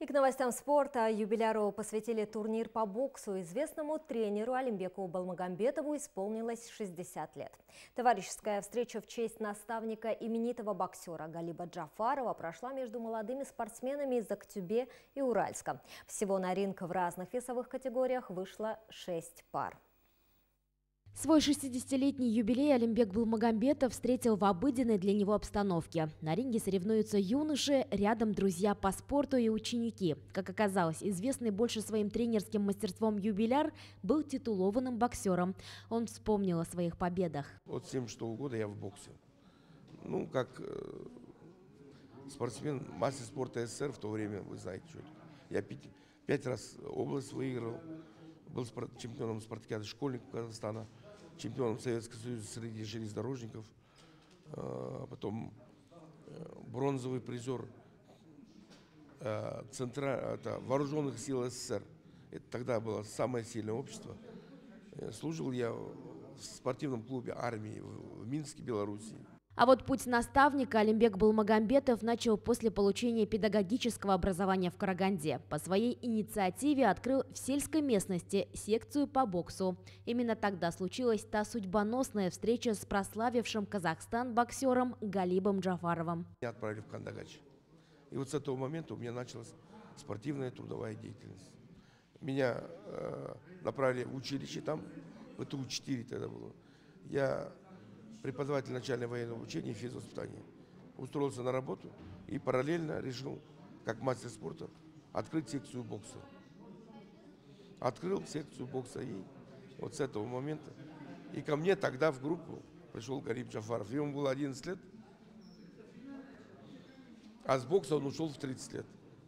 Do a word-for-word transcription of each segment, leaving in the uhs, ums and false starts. И к новостям спорта. Юбиляру посвятили турнир по боксу. Известному тренеру Алимбеку Балмагамбетову исполнилось шестьдесят лет. Товарищеская встреча в честь наставника именитого боксера Галиба Джафарова прошла между молодыми спортсменами из Актобе и Уральска. Всего на ринг в разных весовых категориях вышло шесть пар. Свой шестидесятилетний юбилей Алимбек Балмагамбетов встретил в обыденной для него обстановке. На ринге соревнуются юноши, рядом друзья по спорту и ученики. Как оказалось, известный больше своим тренерским мастерством юбиляр был титулованным боксером. Он вспомнил о своих победах. Вот с семьдесят шестого года я в боксе. Ну, как э, спортсмен, мастер спорта СССР в то время, вы знаете, что это. Я пять, пять раз область выиграл, был спорт, чемпионом спартакиады школьников Казахстана, чемпионом Советского Союза среди железнодорожников, потом бронзовый призер центра, это, вооруженных сил СССР. Это тогда было самое сильное общество. Служил я в спортивном клубе армии в Минске, Белоруссии. А вот путь наставника Алимбек Балмагамбетов начал после получения педагогического образования в Караганде. По своей инициативе открыл в сельской местности секцию по боксу. Именно тогда случилась та судьбоносная встреча с прославившим Казахстан боксером Галибом Джафаровым. Меня отправили в Кандагач. И вот с этого момента у меня началась спортивная трудовая деятельность. Меня э, направили в училище там, в Т У четыре тогда было. Я... преподаватель начального военного учения и физвоспитания. Устроился на работу и параллельно решил, как мастер спорта, открыть секцию бокса. Открыл секцию бокса, и вот с этого момента. И ко мне тогда в группу пришел Галиб Джафаров. Ему было одиннадцать лет, а с бокса он ушел в тридцать лет.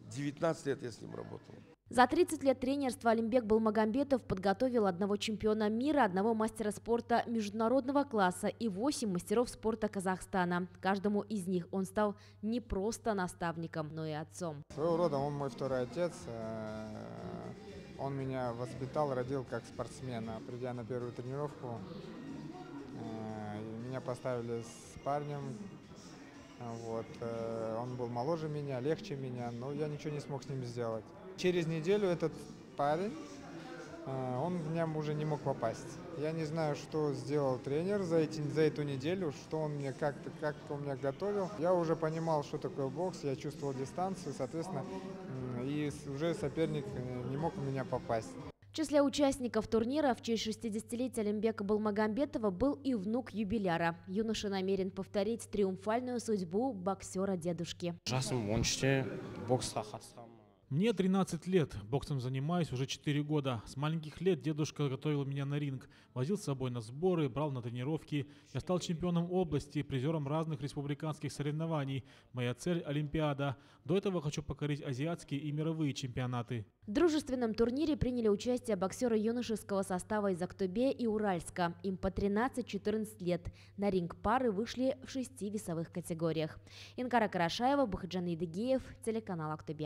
девятнадцать лет я с ним работал. За тридцать лет тренерства Алимбек Балмагамбетов подготовил одного чемпиона мира, одного мастера спорта международного класса и восемь мастеров спорта Казахстана. Каждому из них он стал не просто наставником, но и отцом. Своего рода он мой второй отец. Он меня воспитал, родил как спортсмена. Придя на первую тренировку, меня поставили с парнем. Вот. Он был моложе меня, легче меня, но я ничего не смог с ним сделать. Через неделю этот парень, он в меня уже не мог попасть. Я не знаю, что сделал тренер за, эти, за эту неделю, что он мне как-то как он меня готовил. Я уже понимал, что такое бокс, я чувствовал дистанцию, соответственно, и уже соперник не мог в меня попасть. В числе участников турнира в честь шестидесятилетия Алимбека Балмагамбетова был и внук юбиляра. Юноша намерен повторить триумфальную судьбу боксера-дедушки. Мне тринадцать лет, боксом занимаюсь уже четыре года. С маленьких лет дедушка готовил меня на ринг, возил с собой на сборы, брал на тренировки. Я стал чемпионом области, призером разных республиканских соревнований. Моя цель – Олимпиада. До этого хочу покорить азиатские и мировые чемпионаты. В дружественном турнире приняли участие боксеры юношеского состава из Актобе и Уральска. Им по тринадцать-четырнадцать лет. На ринг пары вышли в шести весовых категориях. Инкара Карашиева, Бухаджан Идыгеев, телеканал Актобе.